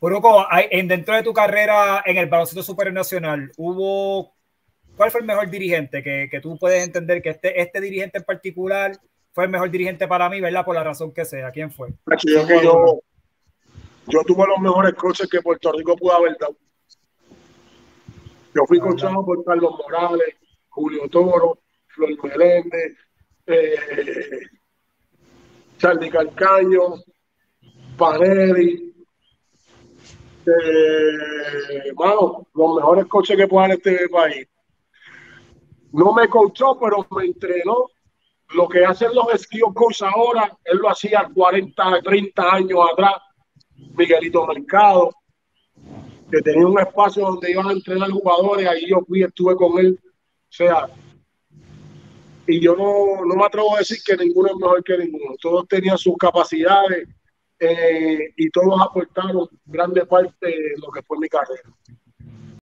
Uruco, dentro de tu carrera en el Baloncesto Superior Nacional, ¿cuál fue el mejor dirigente que tú puedes entender que este dirigente en particular fue el mejor dirigente para mí, ¿verdad? Por la razón que sea. ¿Quién fue? Yo tuve los mejores coaches que Puerto Rico pudo haber dado. Yo fui coachado por Carlos Morales, Julio Toro, Flor Meléndez, Charlie Calcaño, Paneri. Bueno, los mejores coaches que puedan este país. No me coachó, pero me entrenó. Lo que hacen los skill coach ahora, él lo hacía 40, 30 años atrás. Miguelito Mercado, que tenía un espacio donde iban a entrenar jugadores, ahí yo fui, estuve con él. O sea, y yo no me atrevo a decir que ninguno es mejor que ninguno. Todos tenían sus capacidades. Y todos aportaron grande parte de lo que fue mi carrera.